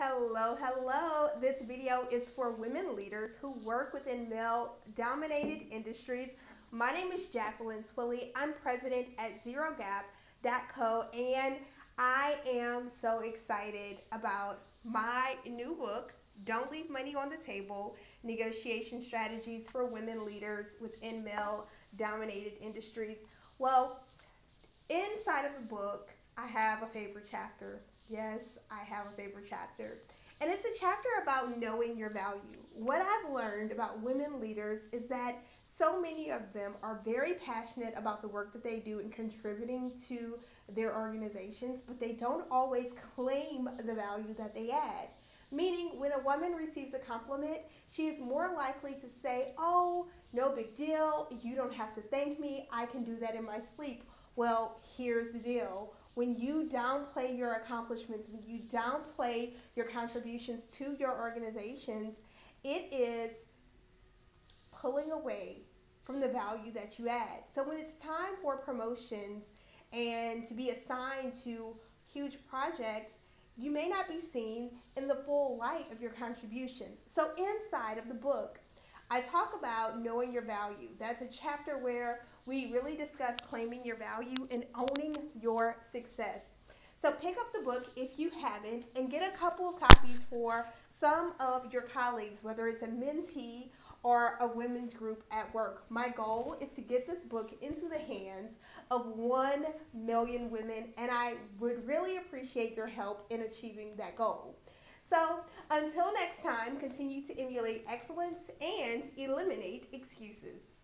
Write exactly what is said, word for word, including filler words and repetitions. Hello, hello. This video is for women leaders who work within male-dominated industries. My name is Jacqueline Twillie. I'm president at Zero Gap dot co, and I am so excited about my new book, Don't Leave Money on the Table, Negotiation Strategies for Women Leaders Within Male-Dominated Industries. Well, inside of the book, I have a favorite chapter. Yes, I have a favorite chapter. And it's a chapter about knowing your value. What I've learned about women leaders is that so many of them are very passionate about the work that they do and contributing to their organizations, but they don't always claim the value that they add. Meaning, when a woman receives a compliment, she is more likely to say, "Oh, no big deal, you don't have to thank me, I can do that in my sleep." Well, here's the deal. When you downplay your accomplishments, when you downplay your contributions to your organizations, it is pulling away from the value that you add. So when it's time for promotions and to be assigned to huge projects, you may not be seen in the full light of your contributions. So inside of the book, I talk about knowing your value. That's a chapter where we really discuss claiming your value and owning your success. So pick up the book if you haven't and get a couple of copies for some of your colleagues, whether it's a mentee or a women's group at work. My goal is to get this book into the hands of one million women, and I would really appreciate your help in achieving that goal. So until next time, continue to emulate excellence and eliminate excuses.